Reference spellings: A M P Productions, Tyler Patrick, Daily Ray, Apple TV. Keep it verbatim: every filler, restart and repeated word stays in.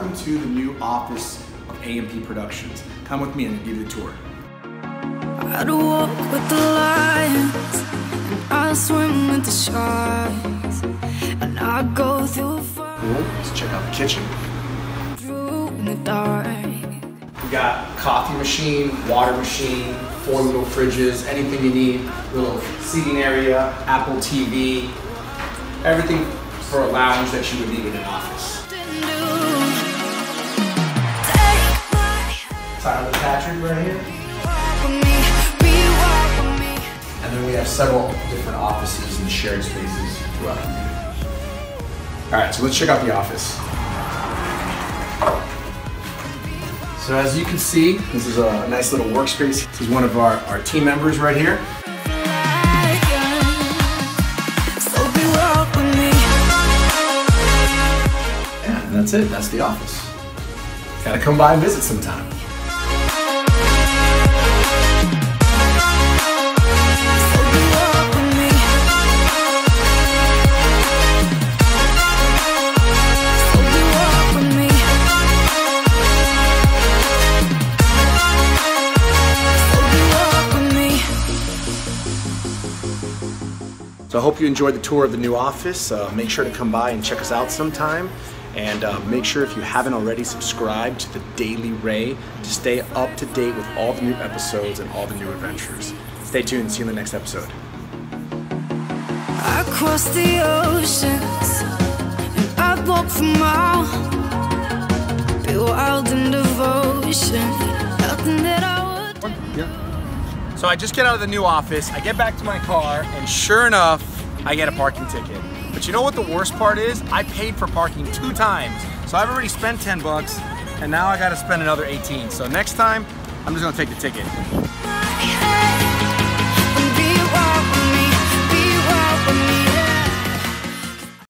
welcome to the new office of A M P Productions. Come with me and I'll give you a tour. I'd walk with the lions, and I swim with the sharks, and I go through a fire. Cool, let's check out the kitchen. Through in the dark. We got coffee machine, water machine, four little fridges, anything you need, little seating area, Apple T V, everything for a lounge that you would need in an office. Tyler Patrick right here. And then we have several different offices and shared spaces throughout the community. All right, so let's check out the office. So as you can see, this is a nice little workspace. This is one of our, our team members right here. And that's it, that's the office. Gotta come by and visit sometime. So I hope you enjoyed the tour of the new office. Uh, make sure to come by and check us out sometime. And uh, make sure if you haven't already, subscribe to the Daily Ray to stay up to date with all the new episodes and all the new adventures. Stay tuned, see you in the next episode. I crossed the oceans and I walked the mile. Be wild in devotion, nothing that I would. Yeah. So I just get out of the new office, I get back to my car, and sure enough, I get a parking ticket. But you know what the worst part is? I paid for parking two times. So I've already spent ten bucks, and now I gotta spend another eighteen. So next time, I'm just gonna take the ticket.